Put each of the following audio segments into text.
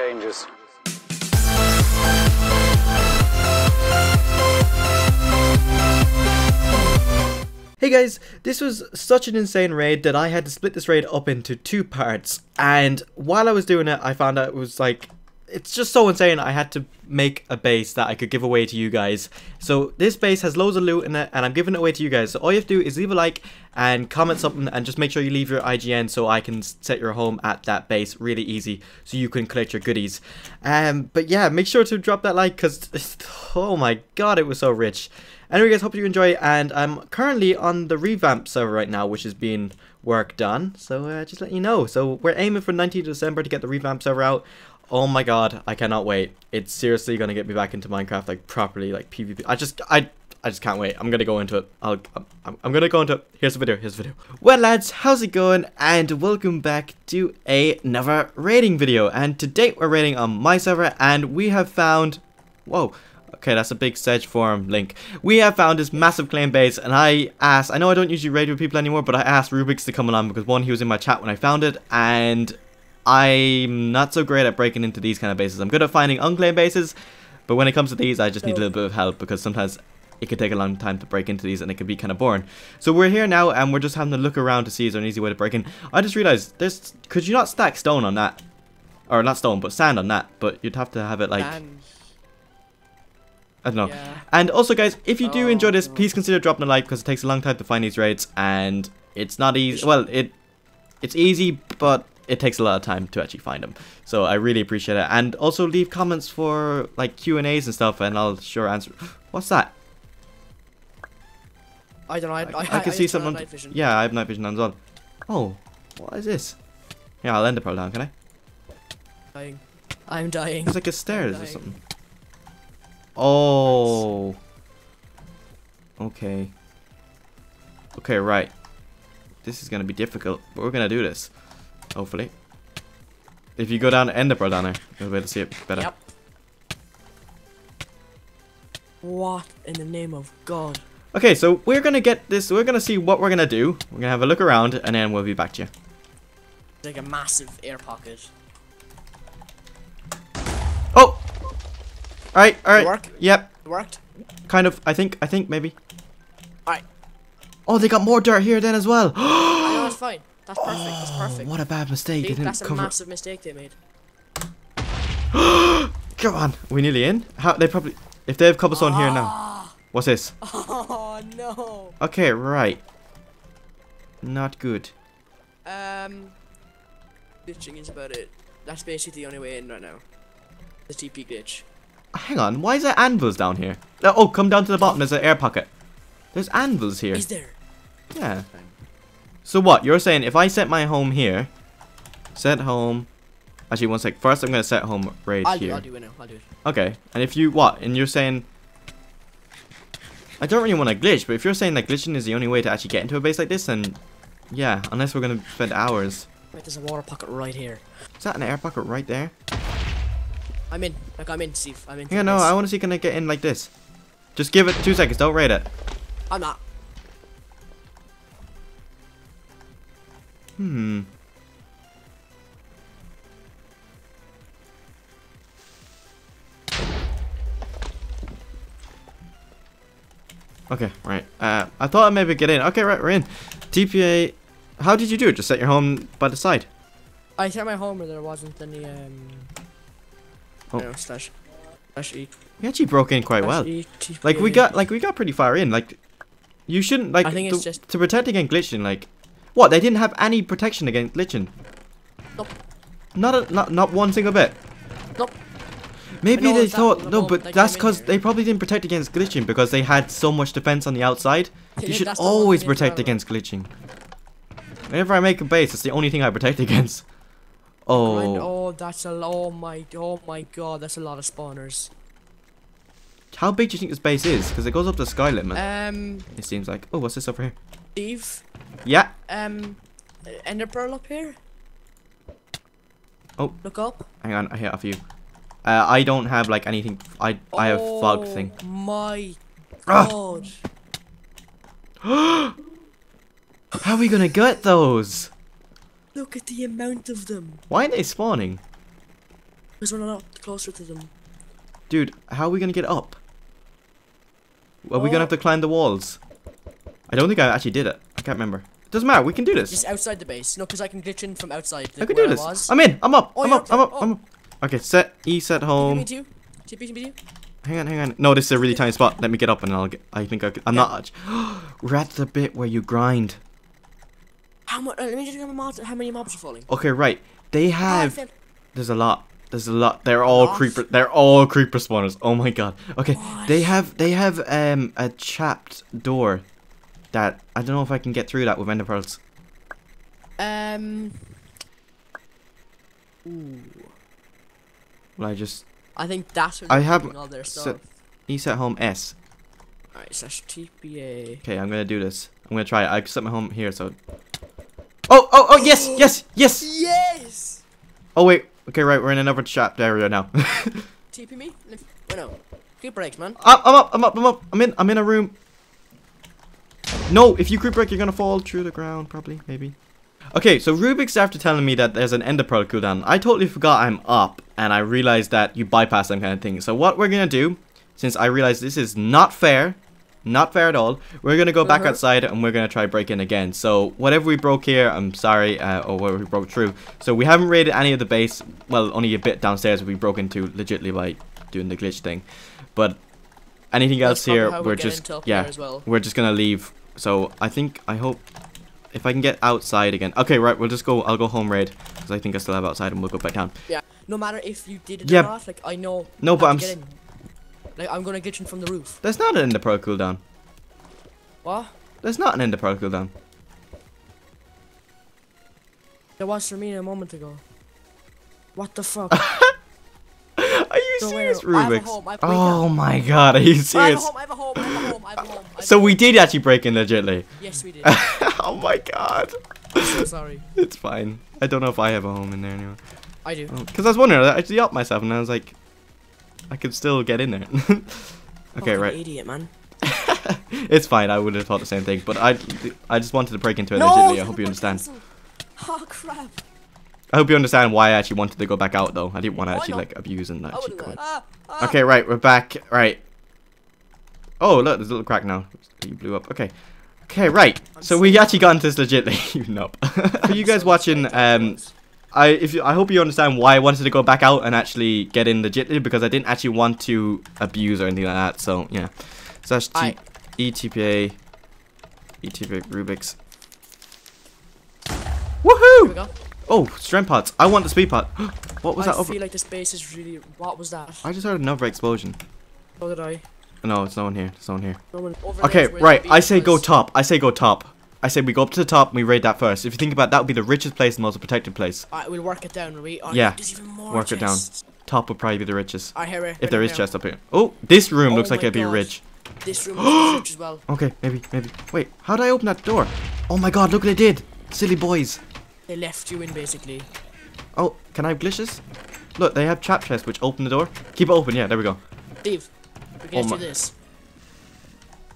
changes. Hey guys, this was such an insane raid that I had to split this raid up into two parts, and while I was doing it I found out it was like, it's just so insane I had to make a base that I could give away to you guys. So this base has loads of loot in it and I'm giving it away to you guys, so all you have to do is leave a like and comment something and just make sure you leave your IGN so I can set your home at that base really easy so you can collect your goodies. But yeah, make sure to drop that like because oh my god it was so rich. Anyway guys, hope you enjoy, and I'm currently on the revamp server right now, which is being worked on, so just let you know. So we're aiming for 19th of December to get the revamp server out. Oh my god, I cannot wait. It's seriously gonna get me back into Minecraft, like properly, like PvP. I just can't wait. I'm gonna go into it. I'm gonna go into it. Here's the video, here's the video. Well lads, how's it going? And welcome back to another raiding video. And today we're raiding on my server, and we have found, whoa. Okay, that's a big sedge forum link. We have found this massive claim base, and I asked, I know I don't usually raid with people anymore, but I asked Rubik's to come along because one, he was in my chat when I found it, and I'm not so great at breaking into these kind of bases. I'm good at finding unclaimed bases, but when it comes to these, I just need a little bit of help because sometimes it can take a long time to break into these and it can be kind of boring. So we're here now and we're just having to look around to see is there an easy way to break in. I just realized, there's, could you not stack stone on that? Or not stone, but sand on that, but you'd have to have it like... I don't know. Yeah. And also guys, if you do enjoy this, please consider dropping a like because it takes a long time to find these raids and it's not easy. Well, it's easy, but it takes a lot of time to actually find them. So I really appreciate it. And also leave comments for like Q&As and stuff and I'll sure answer. What's that? I don't know. I can see someone. Yeah, I have night vision on as well. Oh, what is this? Yeah, I'll end the program, can I? I'm dying. It's like a stairs or something. Oh. Okay. Okay, right. This is gonna be difficult, but we're gonna do this. Hopefully. If you go down Ender Pearl down there, you'll be able to see it better. Yep. What in the name of God? Okay, so we're gonna get this. We're gonna see what we're gonna do. We're gonna have a look around, and then we'll be back to you. Like a massive air pocket. Oh. Alright, alright. It worked? Yep. It worked? Kind of, I think maybe. Alright. Oh, they got more dirt here then as well. I know, it's fine. That's perfect, that's perfect. What a bad mistake. Dude, that's a massive mistake they made. Come on. Are we nearly in? How they probably, if they have cobblestone here now. What's this? Oh no. Okay, right. Not good. Glitching is about it. That's basically the only way in right now. The TP glitch. Hang on, why is there anvils down here? Oh, come down to the bottom, there's an air pocket. There's anvils here. Is there? Yeah. So what, you're saying if I set my home here, set home... Actually, one sec, first I'm going to set home right here. I'll do it now, I'll do it. Okay, and if you, what, and you're saying... I don't really want to glitch, but if you're saying that glitching is the only way to actually get into a base like this, then... Yeah, unless we're going to spend hours. Wait, there's a water pocket right here. Is that an air pocket right there? I'm in. Like, I'm in, Steve. I'm in. Yeah, no, I want to see can I get in like this. Just give it 2 seconds. Don't raid it. I'm not. Hmm. Okay, right. I thought I maybe get in. Okay, right, we're in. TPA. How did you do it? Just set your home by the side. I set my home where there wasn't any, Oh. No, slash E. We actually broke in quite well. Like we got pretty far in. Like you shouldn't like. I think it's just to protect against glitching. Like what? They didn't have any protection against glitching. Nope. Not one single bit. Nope. Maybe they thought no, but that's because they probably didn't protect against glitching because they had so much defense on the outside. You should always protect against glitching. Whenever I make a base, it's the only thing I protect against. Oh. Oh, that's a oh my god, that's a lot of spawners. How big do you think this base is? Because it goes up to the sky limit. It seems like. Oh, what's this over here? Steve. Yeah. Ender Pearl up here. Oh. Look up. Hang on, I hit a few. I don't have like anything. I have fog thing. Oh my god. How are we gonna get those? Look at the amount of them. Why aren't they spawning? Because we're not up closer to them. Dude, how are we gonna get up? Are we gonna have to climb the walls? I don't think I actually did it. I can't remember. Doesn't matter, we can do this. Just outside the base. No, because I can glitch in from outside. I can do this. I'm up. Okay, set E, set home. Hang on. No, this is a really tiny spot. Let me get up and I'll get. I think I can, I'm not. We're at the bit where you grind. How much? Let me just remember how many mobs are falling. Okay, right. They have. There's a lot. There's a lot. They're all creeper. They're all creeper spawners. Oh my god. Okay, what? They have a chapped door. That I don't know if I can get through that with ender pearls. Ooh. Well, I think that's what I have. All their stuff. Set home S. Alright, slash TPA. Okay, I'm gonna do this. I'm gonna try it. I set my home here, so. Oh! Yes! Oh wait. Okay, right. We're in another trapped area now. TP me? Oh no. Good breaks, man. I'm up. I'm in a room. No, if you creep break, you're gonna fall through the ground, probably, maybe. Okay, so Rubik's after telling me that there's an ender pearl cooldown. I totally forgot I'm up, and I realized that you bypass them kind of thing. So what we're gonna do, since I realized this is not fair at all, we're gonna go back outside and we're gonna try break in again. So whatever we broke here, I'm sorry, or whatever we broke through. So we haven't raided any of the base. Well, only a bit downstairs we broke into legitly by doing the glitch thing. But anything else here, we're just we're just gonna leave. So I hope if I can get outside again. Okay, right, we'll just go. I'll go home raid because I think I still have outside, and we'll go back down. Yeah, no matter if you did it or not, like I know. No, but I'm gonna glitch in from the roof. There's not an ender pearl cooldown. What? There's not an ender pearl cooldown. There was for me a moment ago. What the fuck? Are you serious, Rubik's? Oh my god, are you serious? I have a home. So we did actually break in legitly. Yes, we did. Oh my god. I'm so sorry. It's fine. I don't know if I have a home in there anyway. I do. Because I was wondering, I actually upped myself and I was like, I could still get in there. Okay, right. Idiot, man. It's fine. I would have thought the same thing, but I just wanted to break into it legitly. I hope you understand. Oh crap. I hope you understand why I actually wanted to go back out, though. I didn't want to actually, like, abuse and actually go in. Okay, right, we're back. Right. Oh, look, there's a little crack now. You blew up. Okay. Okay, right. So we actually got into this legitly. You nub. For you guys watching, I hope you understand why I wanted to go back out and actually get in legitly, because I didn't actually want to abuse or anything like that. So, yeah. Slash ETPA. ETPA Rubik's. Woohoo! Here we go. Oh, strength pots. I want the speed pot. What was that? I feel like this base is really... What was that? I just heard another explosion. So did I. No, it's no one here. It's no one here. No one okay, right. I say go top. I say we go up to the top and we raid that first. If you think about it, that would be the richest place and most protected place. Alright, we'll work it down, will we? Oh, yeah, there's even more chests. Top would probably be the richest. I hear it. If there is chest up here. Oh, this room looks like it'd be rich. This room looks rich as well. Okay, maybe. Wait, how did I open that door? Oh my god, look what I did. Silly boys. They left you in, basically. Oh, can I have glitches? Look, they have trap chests which open the door. Keep it open, yeah, there we go. Steve, we can do this.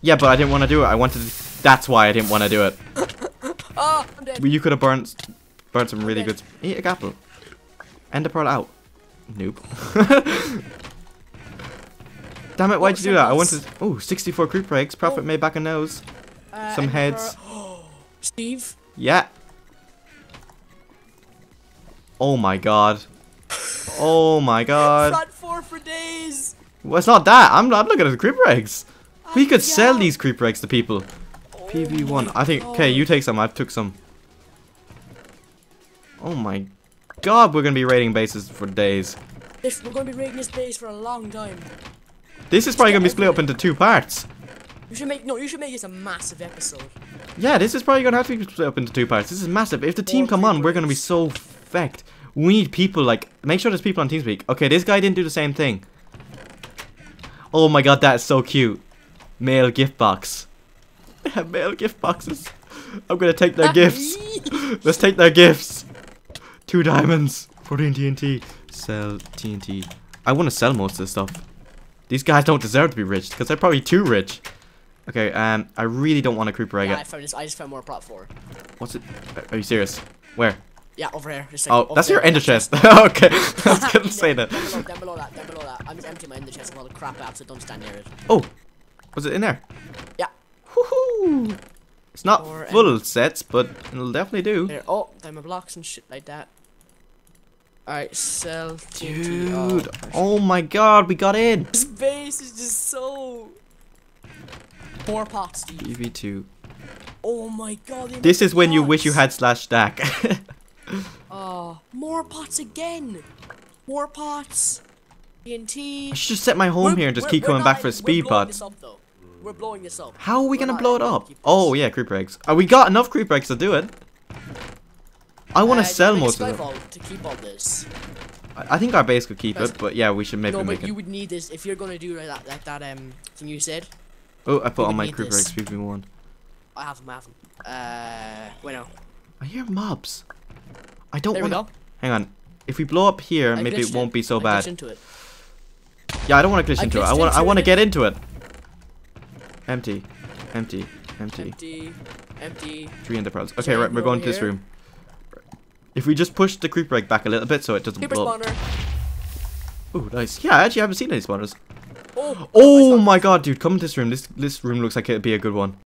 Yeah, but I didn't want to do it. I wanted to... That's why I didn't want to do it. Oh, I'm dead. You could have burnt some really good... Eat a apple. Ender pearl out. Nope. Damn it, why'd you do that? I wanted... Oh, 64 creeper eggs. Profit made back a nose. Some heads. Steve? Yeah. Oh my god. Oh my god. Front four for days. Well, it's not that. I'm looking at the creeper eggs. We could sell these creeper eggs to people. PV1. I think, okay, you take some. I took some. Oh my god. We're going to be raiding bases for days. We're going to be raiding this base for a long time. This is probably going to be split up into two parts. You should make this a massive episode. Yeah, this is probably going to have to be split up into two parts. This is massive. If the team come on, we're going to be so... We need people, like, make sure there's people on TeamSpeak. Okay, this guy didn't do the same thing. Oh my god, that's so cute. Male gift box. They have male gift boxes. I'm gonna take their gifts. Let's take their gifts. 2 diamonds. 14 TNT. Sell TNT. I want to sell most of this stuff. These guys don't deserve to be rich because they're probably too rich. Okay, I really don't want a creeper egg. I just found more prop for. What's it? Are you serious? Where? Yeah, over here. Just like, oh, that's there. Your ender chest. Okay, I was gonna say that. Down below that, down below that. I'm just emptying my ender chest and all the crap out, so don't stand near it. Oh, was it in there? Yeah. Woohoo! It's not or full sets, but it'll definitely do. There. Oh, diamond blocks and shit like that. Alright, sell TNT. Dude, oh my god, we got in! This base is just so... Four pots, dude. PV2. Oh my god, this is when pots. You wish you had slash stack. Oh, more pots again! More pots! TNT... I should just set my home here and just keep coming back for speed pots. We're blowing this up. How are we gonna blow it up? Oh yeah, creeper eggs. We got enough creeper eggs to do it. I want to sell most of them. To keep all this. I think our base could keep it, but yeah, we should maybe make it. No, but you would need this if you're gonna do like that thing you said. Oh, I put on my creeper eggs. Give me one. I have them. I have them. Wait no. I hear mobs. I don't want. Hang on. If we blow up here, maybe it won't be so bad. Yeah, I don't want to glitch into it. I want to get into it. Empty, empty, empty, empty, empty. 300 pearls. Okay, right, we're going to this room. If we just push the creeper egg back a little bit so it doesn't blow. Oh, nice. Yeah, I actually haven't seen any spawners. Oh my god, dude, come to this room. This room looks like it'd be a good one.